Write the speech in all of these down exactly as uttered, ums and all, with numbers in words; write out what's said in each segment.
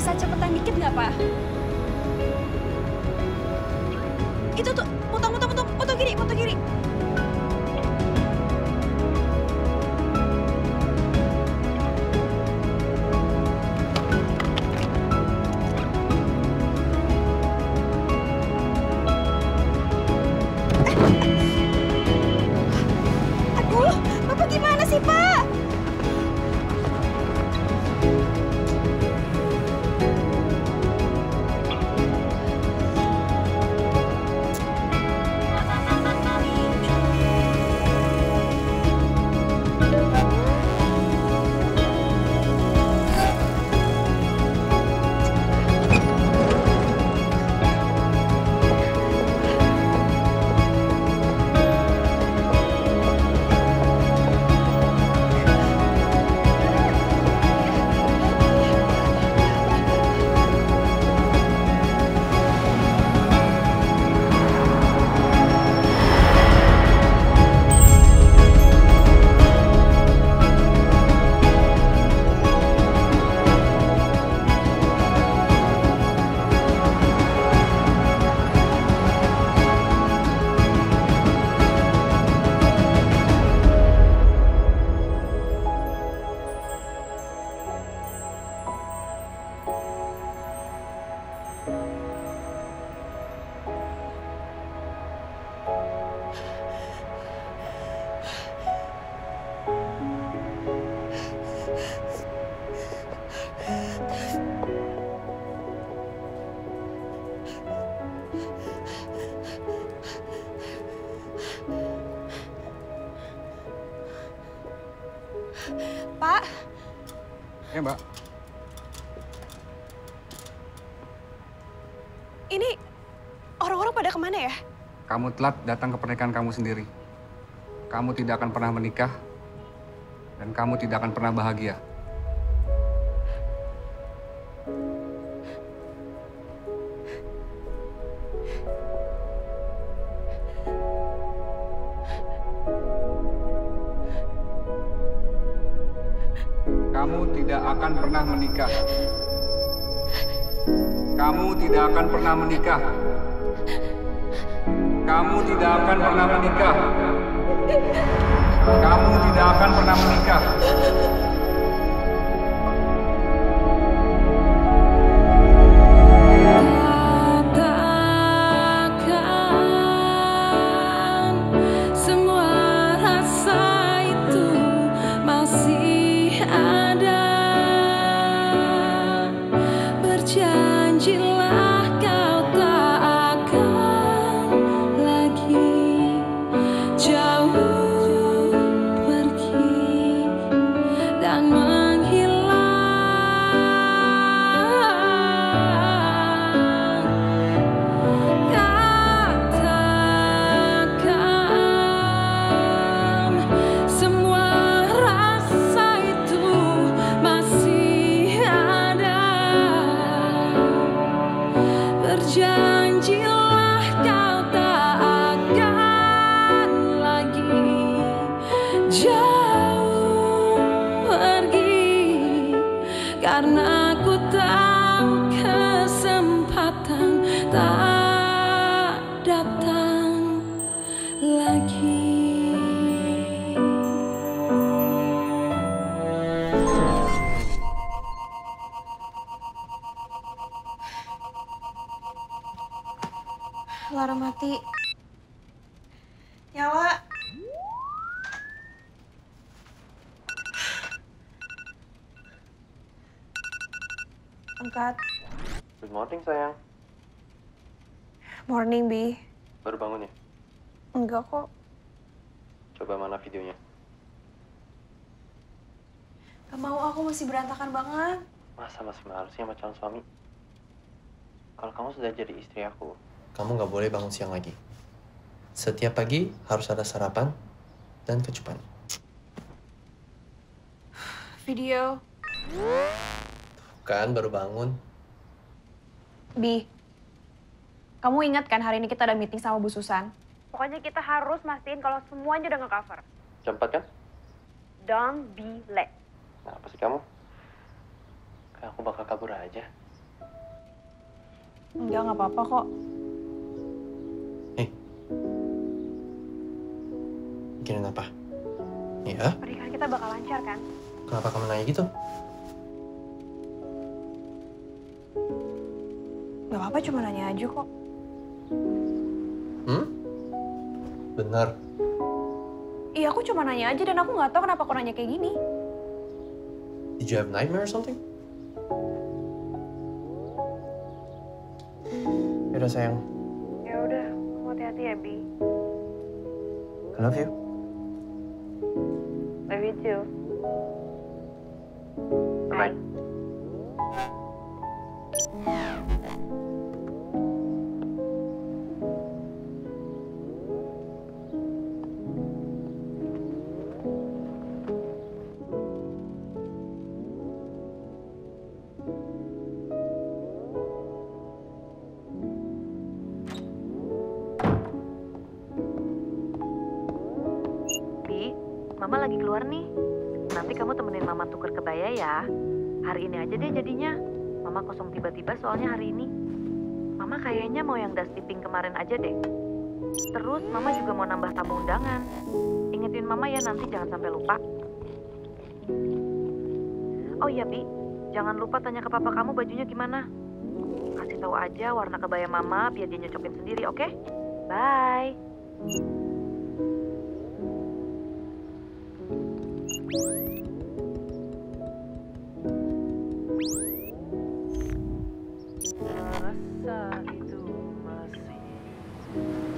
bisa cepetan dikit nggak, Pak? Itu tuh, potong, potong, potong, potong kiri, potong kiri. Pak. Ya, Mbak. Ini orang-orang pada kemana ya? Kamu telat datang ke pernikahan kamu sendiri. Kamu tidak akan pernah menikah. Dan kamu tidak akan pernah bahagia. Kamu tidak akan pernah menikah. Kamu tidak akan pernah menikah. Kamu tidak akan pernah menikah. Kamu tidak akan pernah menikah. Karena ku tahu kesempatan tak datang lagi. Lara mati. Nyala. Angkat. Good morning, sayang. Morning, Bi. Baru bangun ya? Enggak kok. Coba mana videonya? Gak mau, aku masih berantakan banget. Masa masih mahalusnya sama calon suami? Kalau kamu sudah jadi istri aku, kamu gak boleh bangun siang lagi. Setiap pagi harus ada sarapan dan kecupan. Video. Kan baru bangun. Bi, kamu ingat kan hari ini kita ada meeting sama Bu Susan? Pokoknya kita harus mastiin kalau semuanya udah nge-cover. Cepat kan? Don't be late. Nah, apa sih kamu? Kayak aku bakal kabur aja. Enggak, nggak apa-apa kok. Eh, mikirin apa? Ya? Pernikahan kita bakal lancar kan? Kenapa kamu nanya gitu? Gak apa-apa, cuma nanya aja kok. Hmm? Bener? Iya, aku cuma nanya aja dan aku nggak tahu kenapa aku nanya kayak gini. Did you have nightmare or something? Yaudah sayang. Ya udah, kamu hati-hati ya, Bi. I love you. Love you too. Bye. Mama lagi keluar nih. Nanti kamu temenin Mama tuker kebaya ya. Hari ini aja deh jadinya. Mama kosong tiba-tiba soalnya hari ini. Mama kayaknya mau yang dusty pink kemarin aja deh. Terus Mama juga mau nambah tamu undangan. Ingetin Mama ya nanti, jangan sampai lupa. Oh iya Bi, jangan lupa tanya ke papa kamu bajunya gimana. Kasih tahu aja warna kebaya Mama biar dia nyocokin sendiri, oke? Okay? Bye.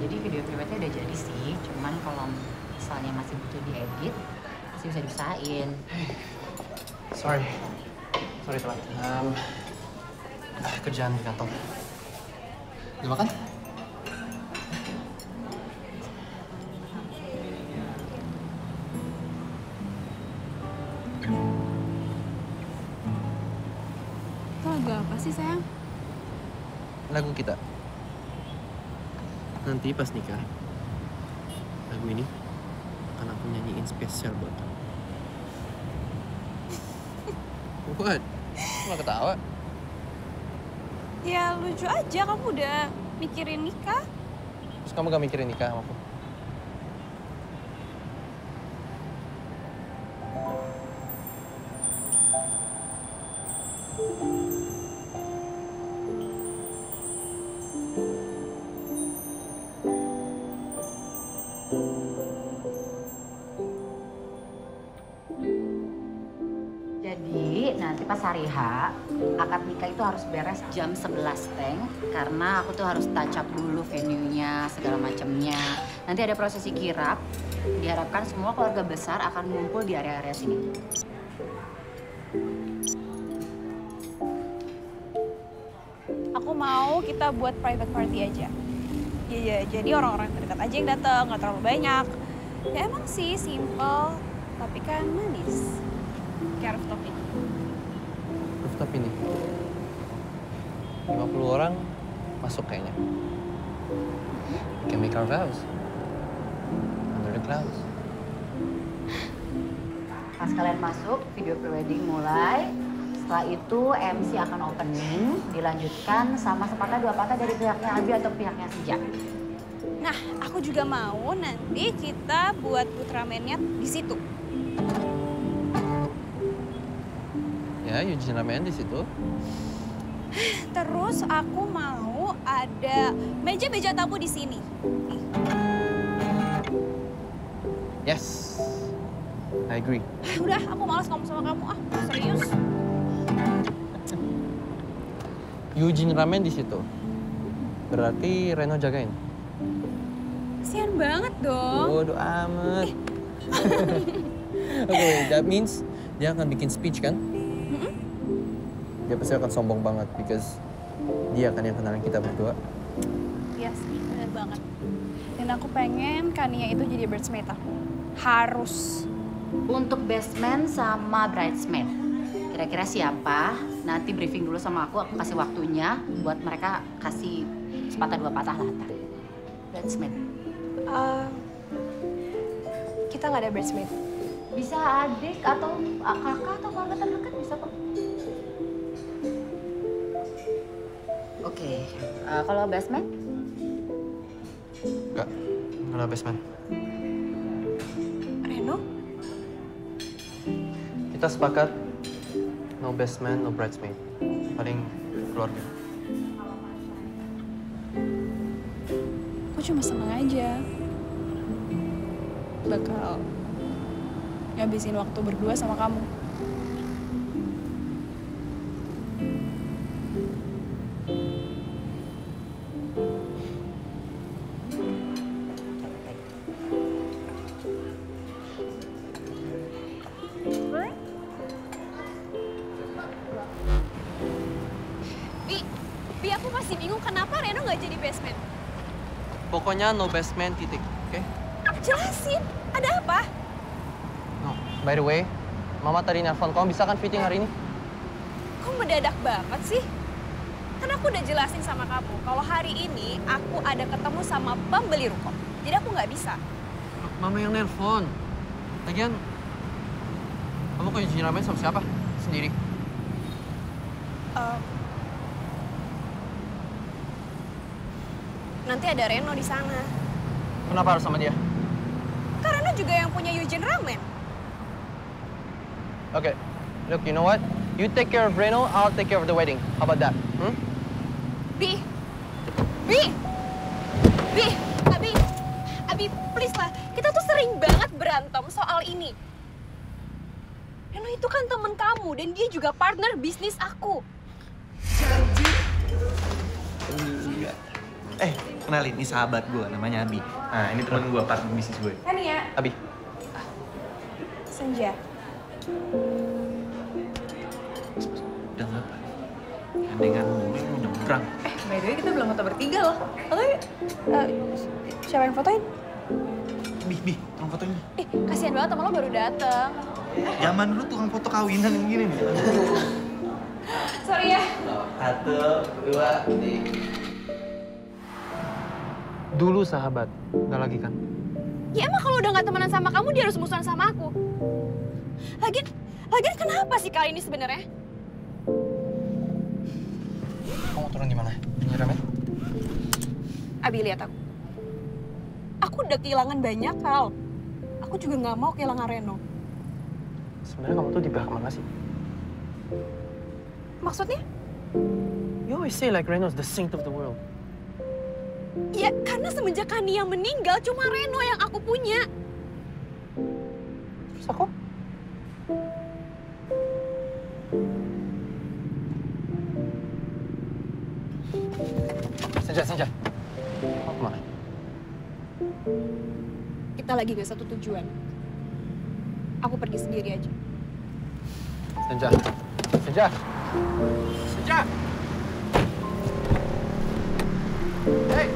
Jadi video privatnya udah jadi sih, cuman kalau misalnya masih butuh diedit, masih bisa diusahain. Sorry, sorry telat. Um, kerjaan di kantor. Udah makan? Itu lagu apa sih sayang? Lagu kita. Nanti pas nikah, lagu ini akan aku nyanyiin spesial buat kamu. Buat? Kamu gak ketawa? Ya lucu aja, kamu udah mikirin nikah. Terus kamu gak mikirin nikah sama aku? Jadi nanti pas hari H, akad nikah itu harus beres jam sebelas teng, karena aku tuh harus touch up dulu venue-nya, segala macamnya. Nanti ada prosesi kirap, diharapkan semua keluarga besar akan ngumpul di area-area sini. Aku mau kita buat private party aja. Iya, jadi orang-orang terdekat aja yang datang, nggak terlalu banyak. Ya emang sih simple, tapi kan manis. Kayak rooftop ini. Rooftop ini? lima puluh orang masuk kayaknya. We can make our vows. Under the clouds. Pas kalian masuk, video pre-wedding mulai. Setelah itu M C akan opening, dilanjutkan sama sepatah dua patah dari pihaknya Abi atau pihaknya Sejak. Nah, aku juga mau nanti kita buat putramennya di situ. Ya, Yujin ramen di situ. Terus aku mau ada meja-meja tamu di sini. Yes, I agree. Udah, aku malas ngomong sama kamu ah, serius. Yujin ramen di situ. Berarti Reno jagain. Kasihan banget dong. Bodoh amat. Eh. Oke, okay, that means dia akan bikin speech kan? Mm-hmm. Dia pasti akan sombong banget because dia akan yang kenalin kita berdua. Yes, benar banget. Dan aku pengen Kania itu jadi bridesmaid. Harus. Untuk best man sama bridesmaid. Kira-kira siapa? Nanti briefing dulu sama aku, aku kasih waktunya buat mereka kasih sepatah dua patah lah. Bridesmaid. Uh, kita nggak ada bridesmaid. Bisa adik atau kakak atau keluarga terdekat bisa kok. Oke. Okay. Uh, kalau basement? Enggak, enggak ada basement. Reno? Kita sepakat no basement, no bridesmaid. Paling keluarga. Aku cuma seneng aja. Bakal ngabisin waktu berdua sama kamu. Pokoknya no basement titik, oke? Okay? Jelasin, ada apa? No. By the way, Mama tadi nelfon, kamu bisa kan fitting hari ini? Kok mendadak banget sih? Kan aku udah jelasin sama kamu, kalau hari ini aku ada ketemu sama pembeli ruko. Jadi aku nggak bisa. Mama yang nelfon. Lagian, kamu kok izin rame sama siapa? Sendiri? Um. Nanti ada Reno di sana. Kenapa harus sama dia? Karena juga yang punya Eugene Ramen. Oke, okay. Look, you know what? You take care of Reno, I'll take care of the wedding. How about that? Hmm? Bi, Bi, Bi, Abi, Abi, please lah. Kita tuh sering banget berantem soal ini. Reno itu kan temen kamu dan dia juga partner bisnis aku. Eh, kenalin, ini sahabat gue, namanya Abi. Nah, ini teman gue, partner bisnis gue. Tania. Abi. Senja. Udah ngapa? Gandengan mulu, nyebrang. Eh, by the way, kita belum foto bertiga loh. Foto yuk. Uh, siapa yang fotoin? Bi, Bi, tolong fotoin. Eh, kasihan banget, teman lo baru dateng. Zaman dulu tukang foto kawinan yang gini nih. Sorry ya. Satu, dua, tiga. Dulu sahabat, nggak lagi kan? Ya emang kalau udah nggak temenan sama kamu, dia harus musuhan sama aku. Lagian, lagian kenapa sih kali ini sebenarnya? Kamu turun di mana? Di ramen? Abi, lihat aku. Aku udah kehilangan banyak hal. Aku juga nggak mau kehilangan Reno. Sebenarnya kamu tuh dibahas kemana sih? Maksudnya? You always say like Reno's the saint of the world. Ya, karena semenjak Kania meninggal, cuma Reno yang aku punya. Terus aku? Senja, Senja. Mau kemana? Kita lagi gak satu tujuan. Aku pergi sendiri aja. Senja. Senja. Senja. Hey!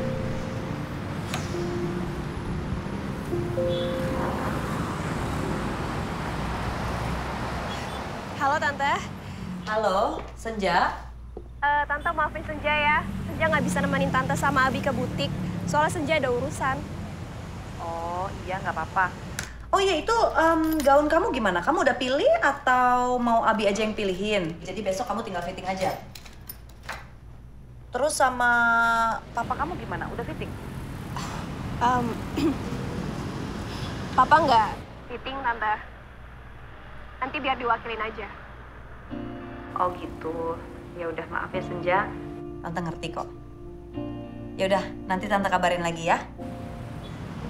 Halo, Tante. Halo, Senja. Uh, Tante, maafin Senja ya. Senja nggak bisa nemenin Tante sama Abi ke butik. Soalnya Senja ada urusan. Oh, iya nggak apa-apa. Oh iya, itu um, gaun kamu gimana? Kamu udah pilih atau mau Abi aja yang pilihin? Jadi besok kamu tinggal fitting aja. Terus sama papa kamu gimana? Udah fitting? Um, papa nggak fitting, Tante. Nanti biar diwakilin aja. Oh gitu. Ya udah, maaf ya Senja. Tante ngerti kok. Ya udah, nanti Tante kabarin lagi ya.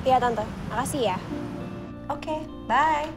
Iya Tante, makasih ya. Oke, okay, bye.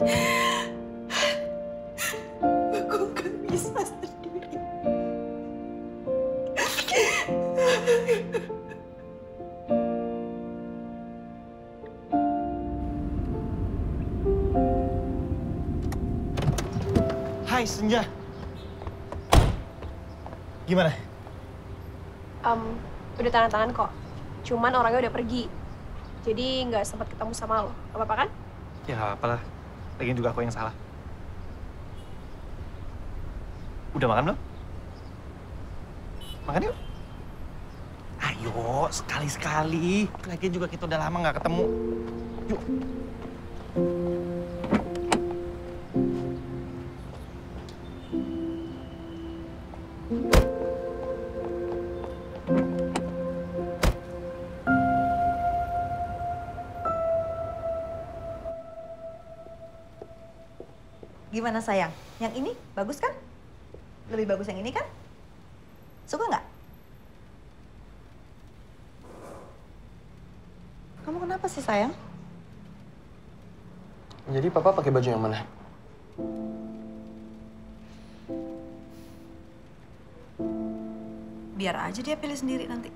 Aku nggak bisa sendiri. Hai Senja, gimana? Um, udah tanda tangan kok. Cuman orangnya udah pergi. Jadi nggak sempat ketemu sama lo. Gak apa-apa kan? Ya nggak apa-apalah. Lagian juga aku yang salah. Udah makan belum? Makan yuk. Ayo, sekali-sekali. Lagian juga kita udah lama nggak ketemu. Yuk. Gimana sayang? Yang ini bagus kan? Lebih bagus yang ini kan? Suka nggak? Kamu kenapa sih sayang? Jadi papa pakai baju yang mana? Biar aja dia pilih sendiri nanti.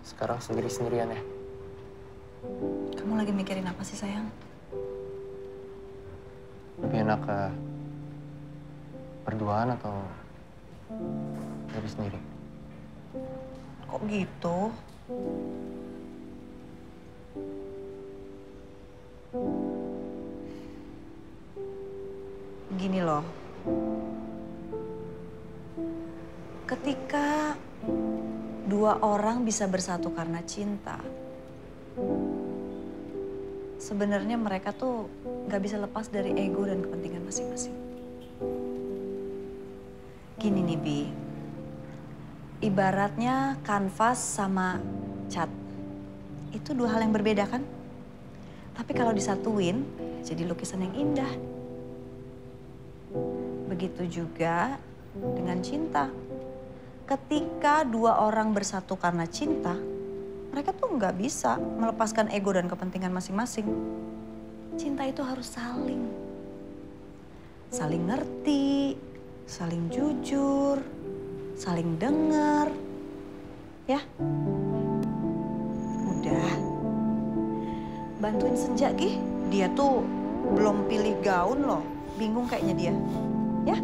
Sekarang sendiri-sendirian ya? Kamu lagi mikirin apa sih sayang? Lebih enak ke berduaan atau dari sendiri? Kok gitu? Gini loh. Ketika dua orang bisa bersatu karena cinta, sebenarnya mereka tuh nggak bisa lepas dari ego dan kepentingan masing-masing. Gini nih, Bi. Ibaratnya kanvas sama cat. Itu dua hal yang berbeda, kan? Tapi kalau disatuin, jadi lukisan yang indah. Begitu juga dengan cinta. Ketika dua orang bersatu karena cinta, mereka tuh nggak bisa melepaskan ego dan kepentingan masing-masing. Cinta itu harus saling. Saling ngerti, saling jujur, saling dengar. Ya? Udah. Bantuin Senja, Gih. Dia tuh belum pilih gaun loh. Bingung kayaknya dia. Ya?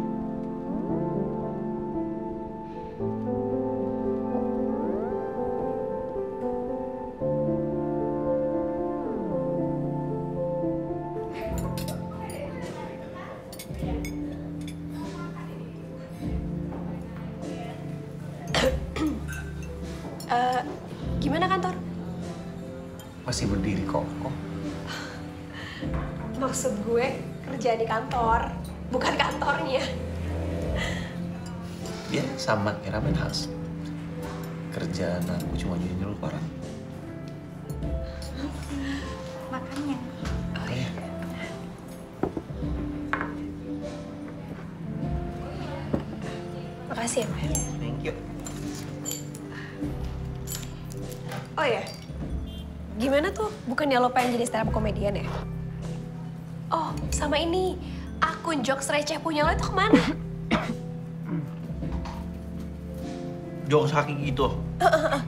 Uh, gimana kantor? Masih berdiri kok. Oh. Maksud gue kerja di kantor, bukan kantornya. Ya sama kayak ramen khas. Kerjaan aku cuma nyuruh ke orang. Makanya. Oh, ya. Makasih ya, Pak. Thank you. Oh ya, gimana tuh? Bukannya lo pengen jadi stand-up komedian ya? Oh, sama ini. Akun jokes receh punya lo itu kemana? Jokes haki gitu? Uh, uh, uh.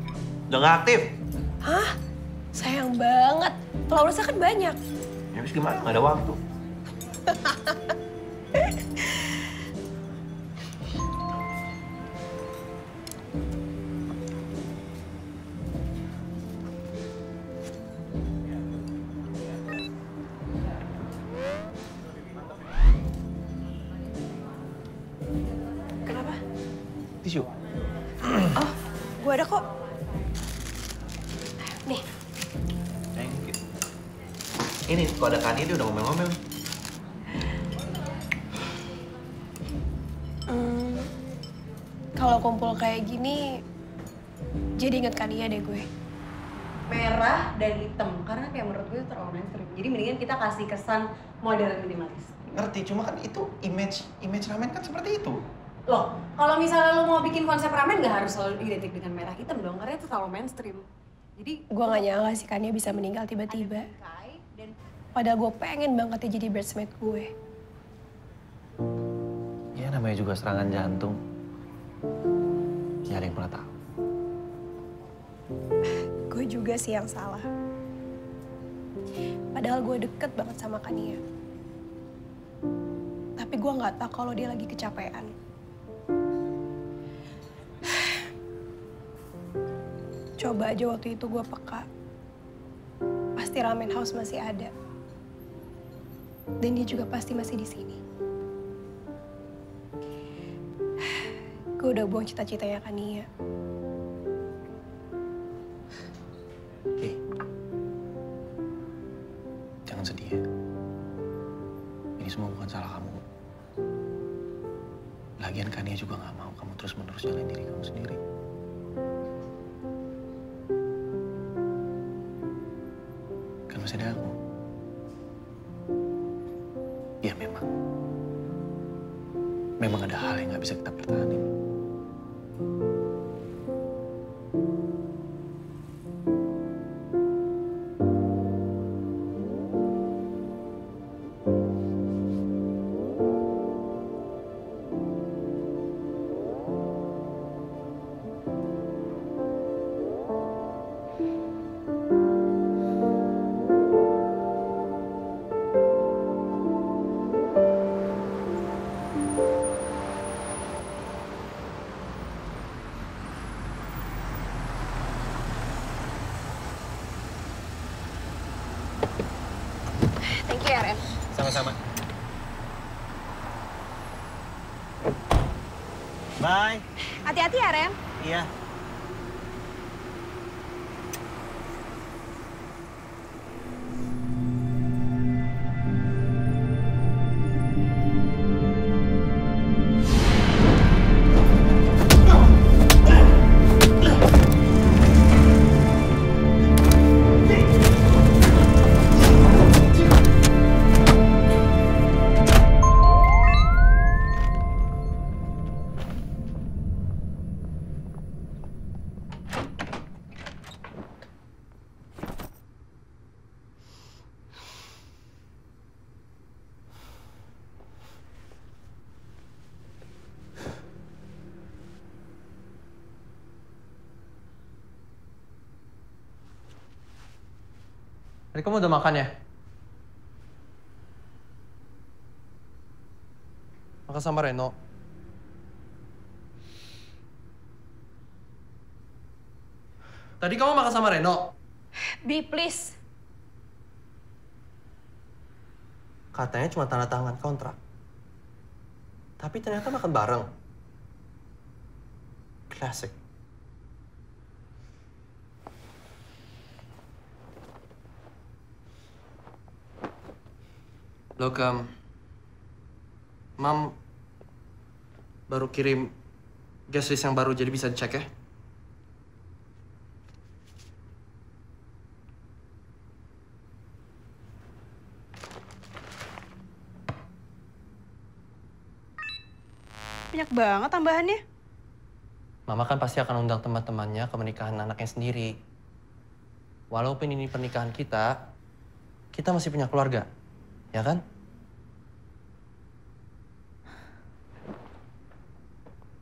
Udah nggak aktif? Hah? Sayang banget. Followersnya kan banyak. Ya habis gimana? Nggak ada waktu. Tisu. Oh, gue ada kok. Nih. Thank you. Ini, kalau ada Kani, dia udah ngomel-ngomel. Hmm, kalau kumpul kayak gini, jadi inget Kania deh gue. Merah dan hitam, karena kayak menurut gue itu terlalu mainstream. Jadi mendingan kita kasih kesan modern minimalis. Ngerti, cuma kan itu image, image ramen kan seperti itu. Loh, kalau misalnya lo mau bikin konsep ramen nggak harus selalu identik dengan merah hitam dong, karena itu terlalu mainstream. Jadi, gue nggak nyangka sih Kania bisa meninggal tiba-tiba. Dan padahal gue pengen banget ya jadi bridesmaid gue. Ya namanya juga serangan jantung. Gak ada yang pernah tahu. Gue juga sih yang salah. Padahal gue deket banget sama Kania. Tapi gue nggak tahu kalau dia lagi kecapean. Coba aja waktu itu gue peka. Pasti Ramen House masih ada. Dan dia juga pasti masih di sini. Gue udah buang cita-citanya Kania. Hei, jangan sedih ya. Ini semua bukan salah kamu. Lagian Kania juga nggak mau kamu terus-menerus jalanin diri kamu sendiri. Kan masih ada aku. Ya memang, memang ada hal yang nggak bisa kita pertahanin. Sama-sama. Bye. Hati-hati ya, Ren. Iya. Tadi kamu udah makan ya? Makan sama Reno. Tadi kamu makan sama Reno? Bi, please. Katanya cuma tanda tangan kontrak. Tapi ternyata makan bareng. Classic. Loh, um, Mam baru kirim guest list yang baru, jadi bisa dicek ya. Banyak banget tambahannya. Mama kan pasti akan undang teman-temannya ke pernikahan anaknya sendiri. Walaupun ini pernikahan kita, kita masih punya keluarga. Ya kan?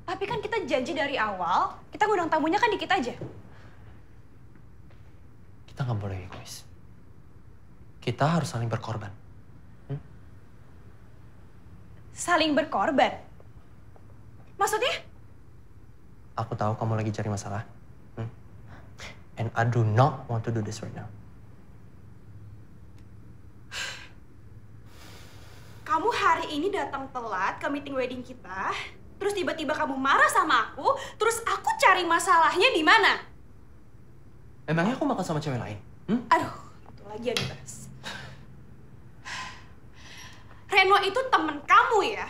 Tapi kan kita janji dari awal, kita ngundang tamunya kan dikit aja. Kita nggak boleh egois. Kita harus saling berkorban. Hmm? Saling berkorban? Maksudnya? Aku tahu kamu lagi cari masalah. Hmm? And I do not want to do this right now. Kamu hari ini datang telat ke meeting wedding kita, terus tiba-tiba kamu marah sama aku, terus aku cari masalahnya di mana? Emangnya aku makan sama cewek lain? Hmm? Aduh, itu lagi yang dibahas. Reno itu temen kamu ya?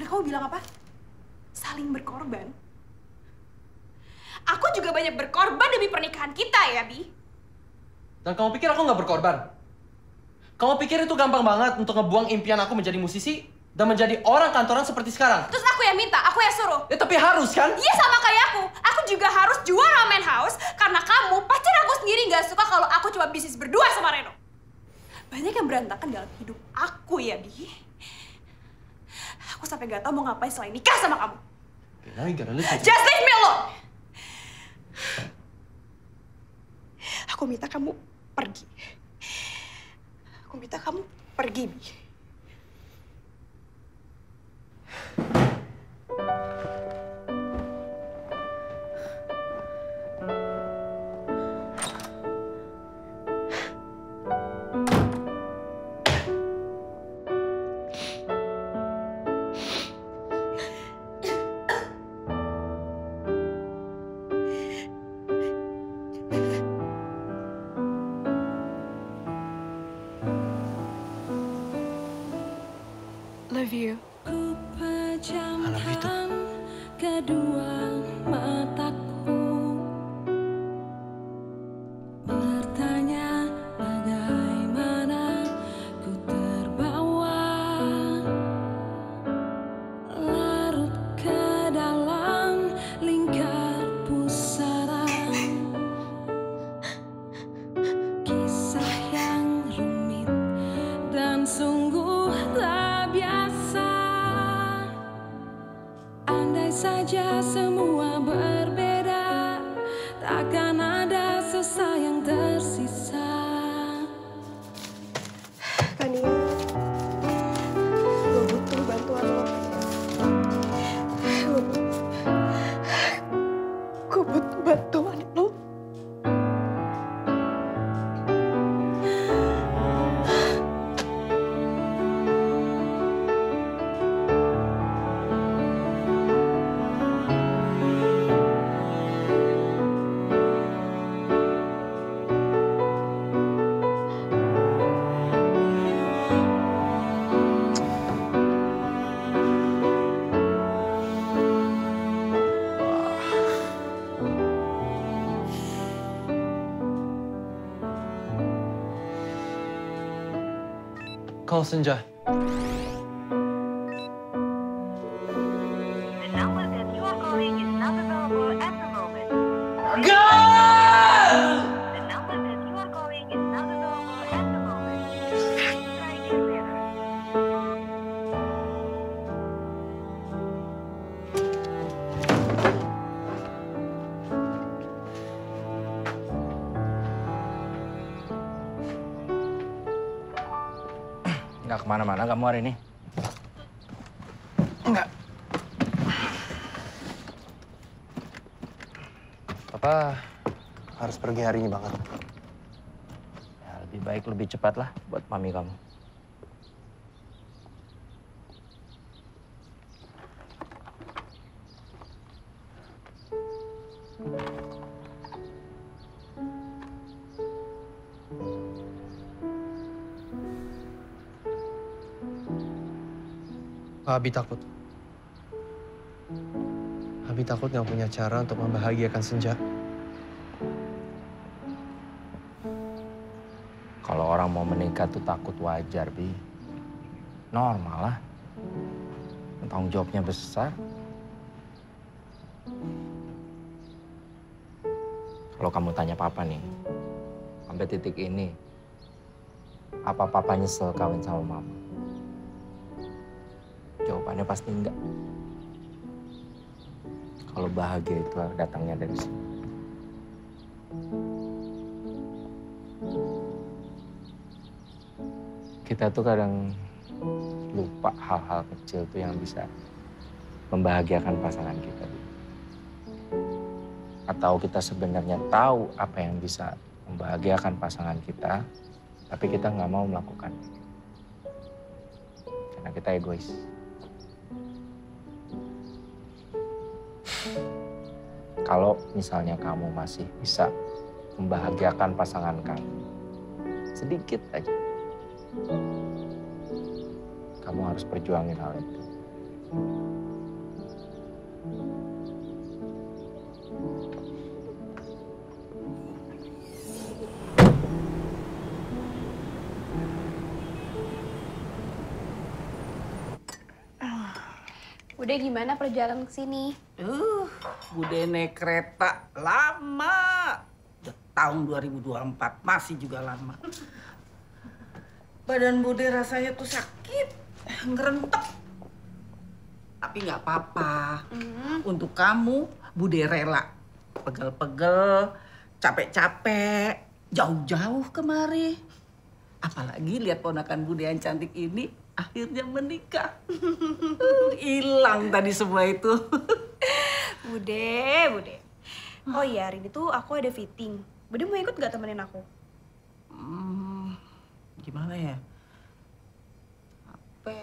Dan kamu bilang apa? Saling berkorban? Aku juga banyak berkorban demi pernikahan kita ya, Bi. Dan kamu pikir aku nggak berkorban? Kamu pikir itu gampang banget untuk ngebuang impian aku menjadi musisi dan menjadi orang kantoran seperti sekarang? Terus aku yang minta, aku yang suruh. Ya tapi harus kan? Iya sama kayak aku. Aku juga harus jual Ramen House karena kamu pacar aku sendiri nggak nggak suka kalau aku cuma bisnis berdua sama Reno. Banyak yang berantakan dalam hidup aku ya, Bi. Aku sampai nggak tahu mau ngapain selain nikah sama kamu. Just leave me alone! Aku minta kamu pergi. Aku minta kamu pergi, Bi. Love you. I love you too. Saja semua berbeda, takkan ada sisa yang tersisa. Kania, gue butuh bantuan lo. Gue butuh bantuan lo. Call Senja. The number that you are calling is not available at the moment. Go! The number that you are calling is not available at the moment. Try again later. Nggak kemana-mana kamu hari ini? Enggak. Papa harus pergi hari ini banget. Ya, lebih baik lebih cepat lah buat mami kamu. Abi takut. Abi takut nggak punya cara untuk membahagiakan Senja. Kalau orang mau menikah tuh takut wajar, Bi. Normal lah. Tanggung jawabnya besar. Kalau kamu tanya papa nih, sampai titik ini, apa papa nyesel kawin sama mama? Jawabannya pasti enggak. Kalau bahagia itu datangnya dari sini. Kita tuh kadang lupa hal-hal kecil tuh yang bisa membahagiakan pasangan kita. Atau kita sebenarnya tahu apa yang bisa membahagiakan pasangan kita, tapi kita nggak mau melakukan. Karena kita egois. Kalau misalnya kamu masih bisa membahagiakan pasangan kamu, sedikit aja, kamu harus perjuangin hal itu. Bude gimana perjalanan ke sini? Uh, Bude naik kereta lama. tahun dua ribu dua puluh empat, masih juga lama. Badan Bude rasanya tuh sakit, ngerentek. Tapi nggak apa-apa. Mm. Untuk kamu, Bude rela. Pegel-pegel, capek-capek, jauh-jauh kemari. Apalagi lihat ponakan Bude yang cantik ini akhirnya menikah. Hilang tadi semua itu. Bude, Bude. Oh iya, hari ini tuh aku ada fitting. Bude mau ikut gak temenin aku? Hmm, gimana ya? Apa?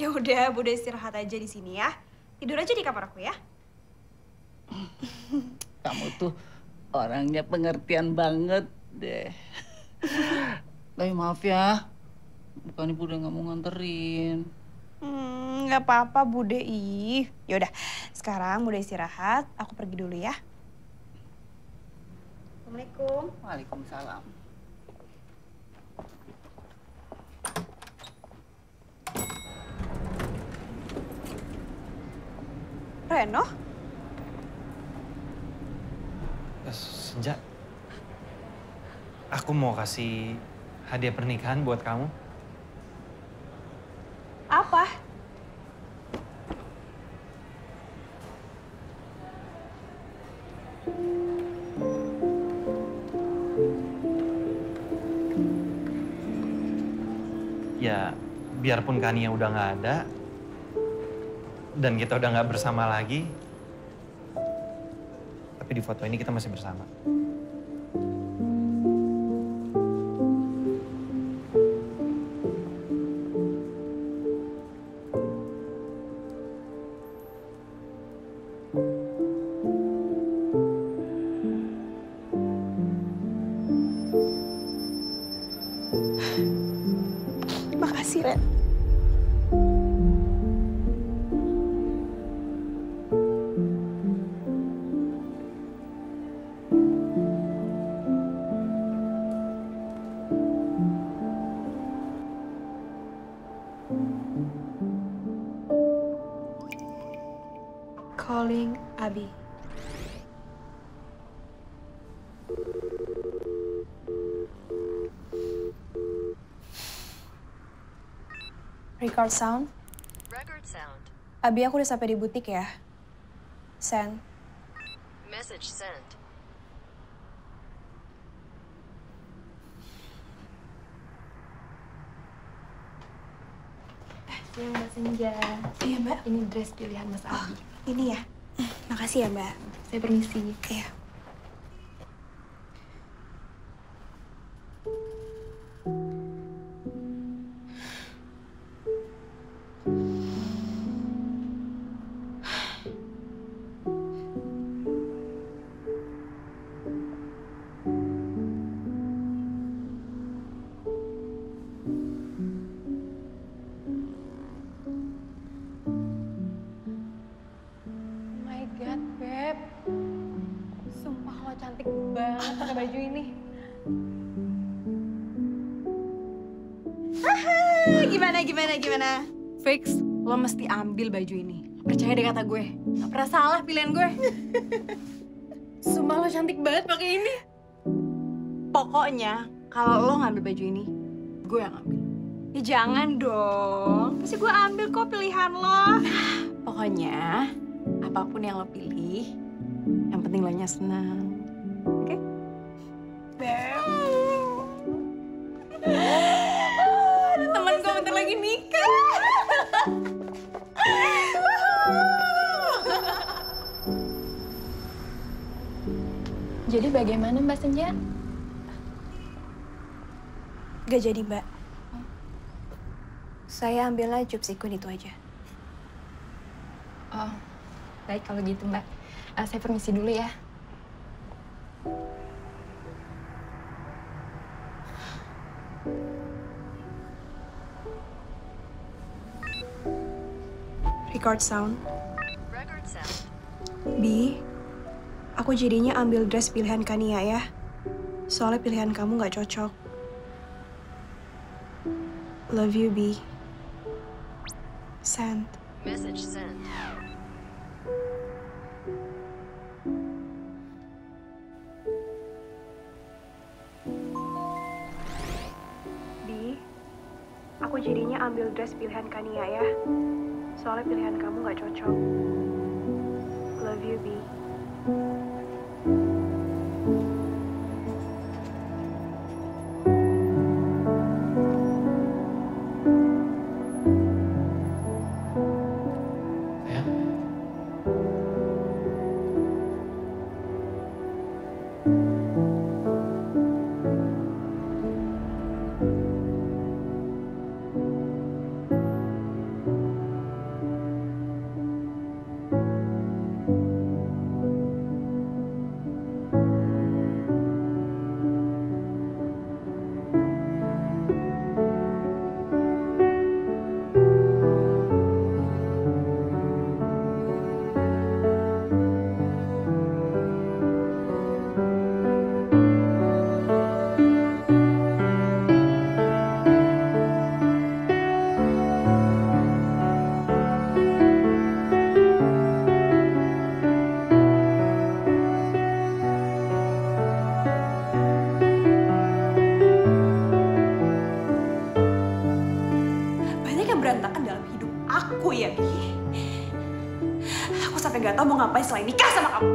Ya udah, Bude istirahat aja di sini ya. Tidur aja di kamar aku ya. Kamu tuh orangnya pengertian banget deh. Tapi maaf ya, bukannya Bude nggak mau nganterin. Hmm, nggak apa-apa Bude, ih. Yaudah, sekarang Bude istirahat, aku pergi dulu ya. Assalamualaikum. Waalaikumsalam. Reno? Senja, aku mau kasih hadiah pernikahan buat kamu. Apa? Ya, biarpun Kania udah nggak ada, dan kita udah nggak bersama lagi, tapi di foto ini kita masih bersama. Makasih, Ren. Calling Abi. Record sound. Record sound. Abi, aku udah sampai di butik ya. Send. Message sent. Ya, Mbak Senja. Iya, Mbak. Ini dress pilihan Mas Abi. Oh, ini ya? Makasih ya, Mbak. Saya permisi. Iya. Cantik banget pakai baju ini. Aha, gimana, gimana, gimana? Fix, lo mesti ambil baju ini. Percaya deh kata gue. Gak pernah salah pilihan gue. Sumpah lo cantik banget pakai ini. Pokoknya, kalau lo ngambil baju ini, gue yang ambil. Ya jangan dong. Pasti gue ambil kok pilihan lo. Nah, pokoknya, apapun yang lo pilih, yang penting lo nya senang. Oke? Okay? Oh, temen gue bentar lagi nikah. Jadi bagaimana Mbak Senja? Gak jadi, Mbak. Saya ambillah cup sikun itu aja. Oh, baik kalau gitu, Mbak. Uh, saya permisi dulu ya. Record sound. Record sound. Bi, aku jadinya ambil dress pilihan Kania ya. Soalnya pilihan kamu nggak cocok. Love you, Bi. Send. Message sent. kamu jadinya ambil dress pilihan Kania ya. Soalnya pilihan kamu gak cocok. Love you, Bi. Kamu ngapain selain nikah sama kamu?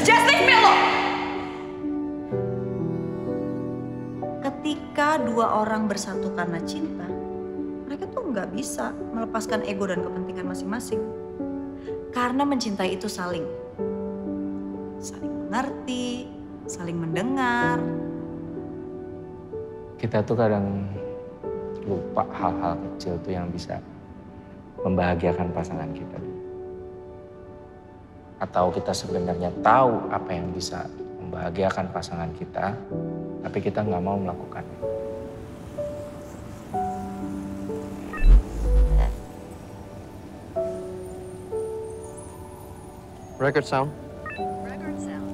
Just leave me alone! Ketika dua orang bersatu karena cinta, mereka tuh nggak bisa melepaskan ego dan kepentingan masing-masing. Karena mencintai itu saling. Saling mengerti, saling mendengar. Kita tuh kadang lupa hal-hal kecil tuh yang bisa membahagiakan pasangan kita. Atau kita sebenarnya tahu apa yang bisa membahagiakan pasangan kita, tapi kita nggak mau melakukannya. Record sound. Record sound.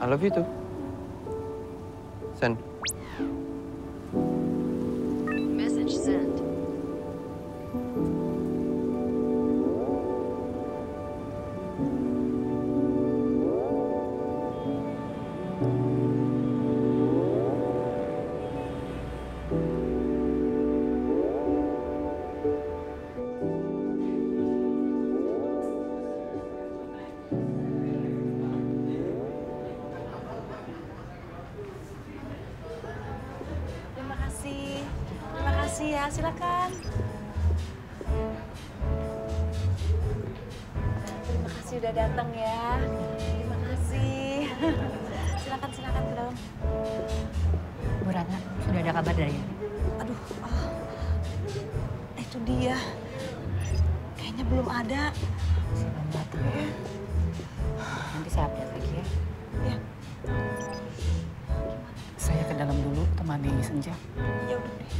I love you too. Send. Message sent. Ya, silakan. Terima kasih udah datang ya. Terima kasih. Silakan, silakan ke dalam. Bu Ratna, sudah ada kabar dari Yuni? Aduh, oh, itu dia. Kayaknya belum ada. Sebentar ya. Nanti saya update lagi ya. Ya. Saya ke dalam dulu, temani Senja. Ya udah deh.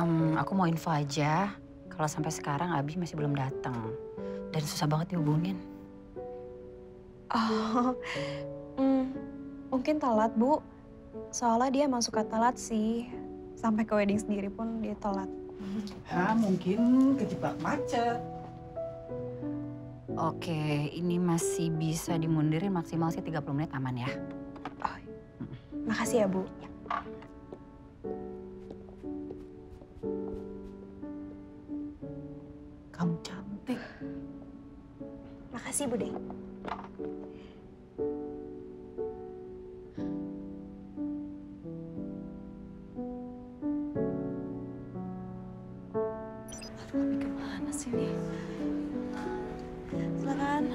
Um, aku mau info aja, kalau sampai sekarang Abi masih belum datang dan susah banget dihubungin. Oh, mm, mungkin telat Bu. Soalnya dia emang suka telat sih, sampai ke wedding sendiri pun dia telat. Hah, mungkin kejebak macet. Oke, ini masih bisa dimundurin maksimal sih tiga puluh menit aman ya. Oh, makasih ya Bu. Ya. Kamu cantik. Makasih, Bude. Tapi kemana sih ini? Silakan.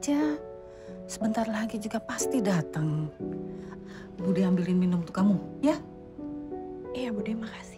Aja. Sebentar lagi juga pasti datang. Bude ambilin minum untuk kamu, ya? Iya, Bude, makasih.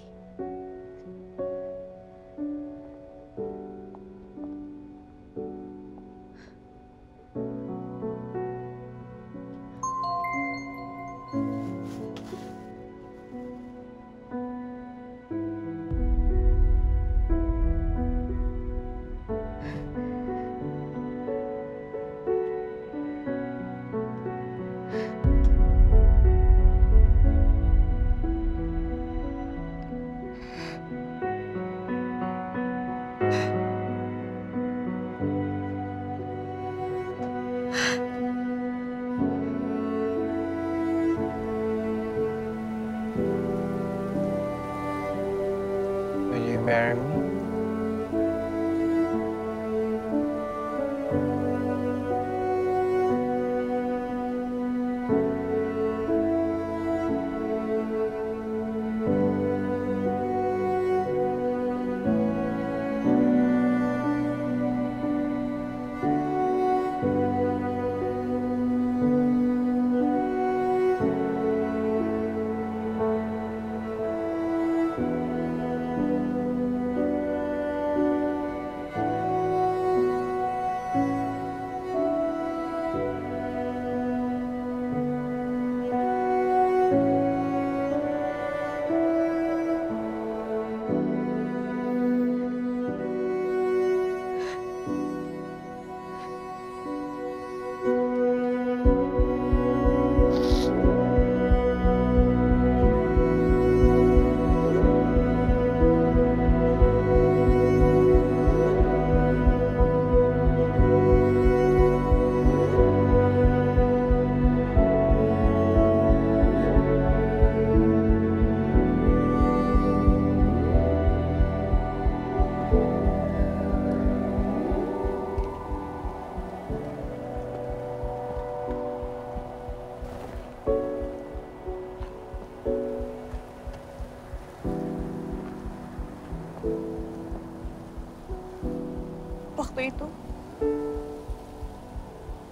waktu itu,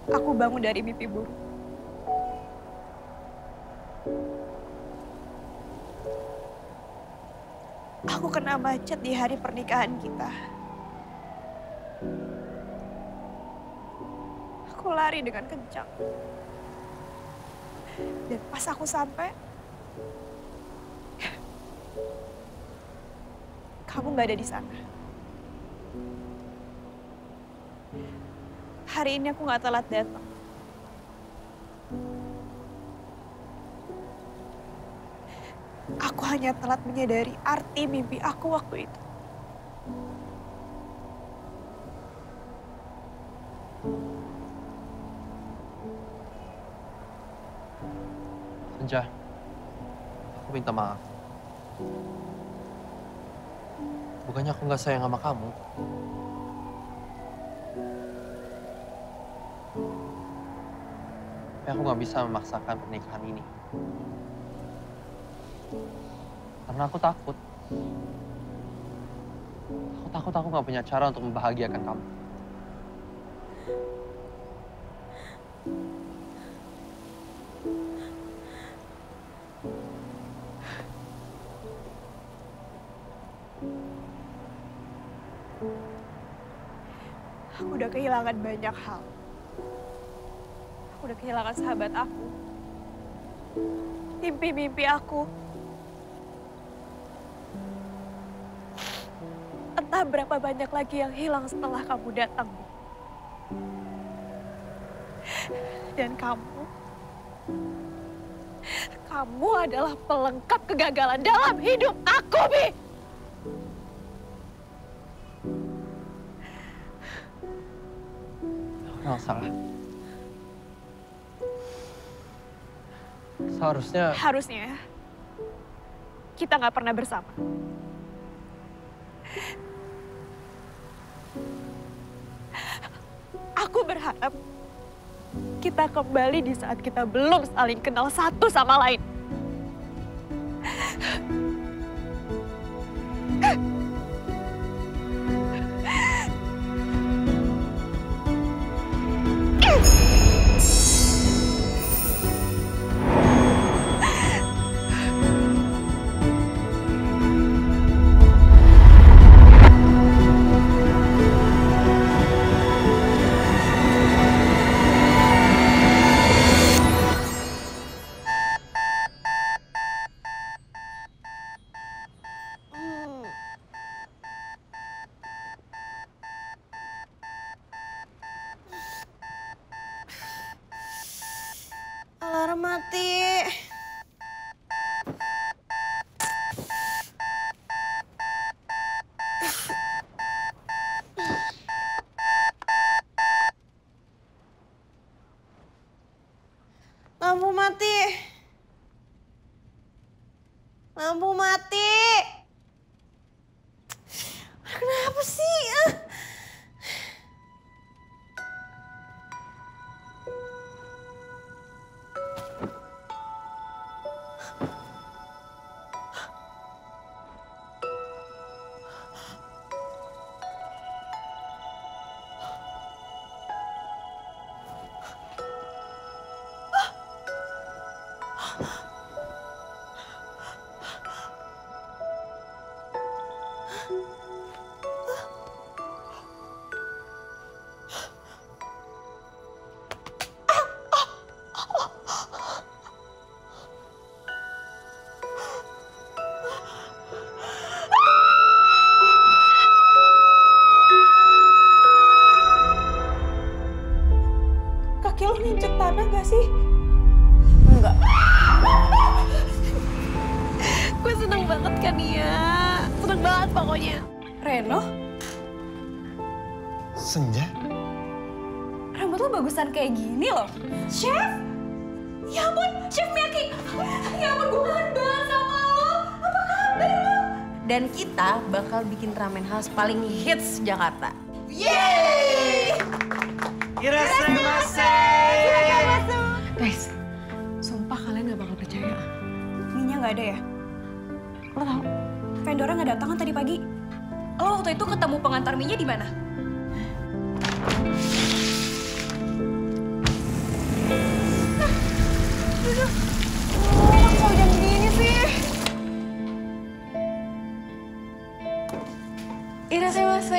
aku bangun dari mimpi buruk. Aku kena macet di hari pernikahan kita. Aku lari dengan kencang. Dan pas aku sampai, kamu nggak ada di sana. Hari ini aku nggak telat datang. Aku hanya telat menyadari arti mimpi aku waktu itu. Senja, aku minta maaf. Bukannya aku nggak sayang sama kamu. Tapi aku nggak bisa memaksakan pernikahan ini. Karena aku takut. Aku takut aku nggak punya cara untuk membahagiakan kamu. Aku udah kehilangan banyak hal. Aku udah kehilangan sahabat aku. Mimpi-mimpi aku. Entah berapa banyak lagi yang hilang setelah kamu datang. Dan kamu... Kamu adalah pelengkap kegagalan dalam hidup aku, Bi! Aku salah. Seharusnya... Harusnya... Kita nggak pernah bersama. Aku berharap kita kembali di saat kita belum saling kenal satu sama lain. Mati. Lampu mati. Lampu mati. Kenapa sih? Kaki lo nginjek tanah gak sih? Enggak. Gue seneng banget kan Nia. Seneng banget pokoknya. Reno? Senja? Rambut lo bagusan kayak gini loh. Chef? Ya ampun, Chef Miyaki. Ya ampun, gue kangen banget sama lo. Apa kabar lo? Dan kita bakal bikin ramen khas paling hits Jakarta. Yeay! Irasemase! Guys, sumpah kalian nggak bakal percaya. Minya nggak ada ya? Lo tau, vendornya nggak datang kan tadi pagi? Lo waktu itu ketemu pengantar Minya di mana? Aduh, kenapa kok hujan begini sih? Irashimasu.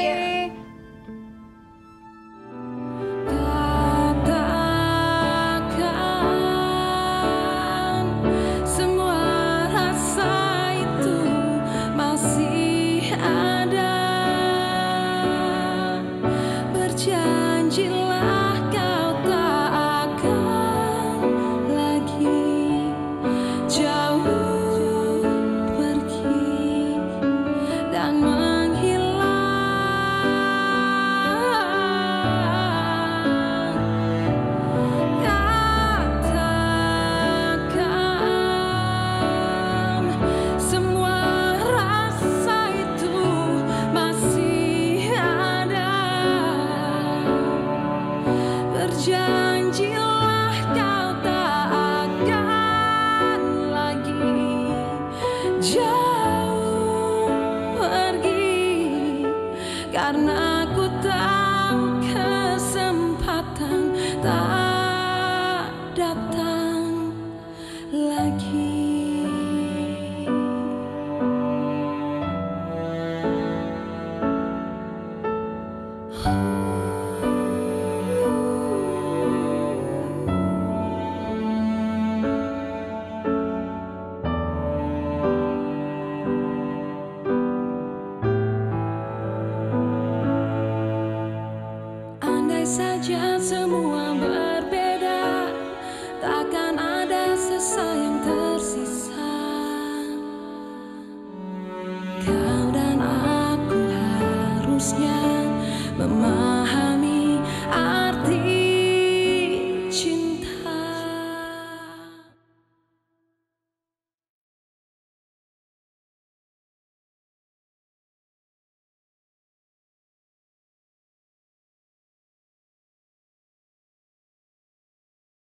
Mama.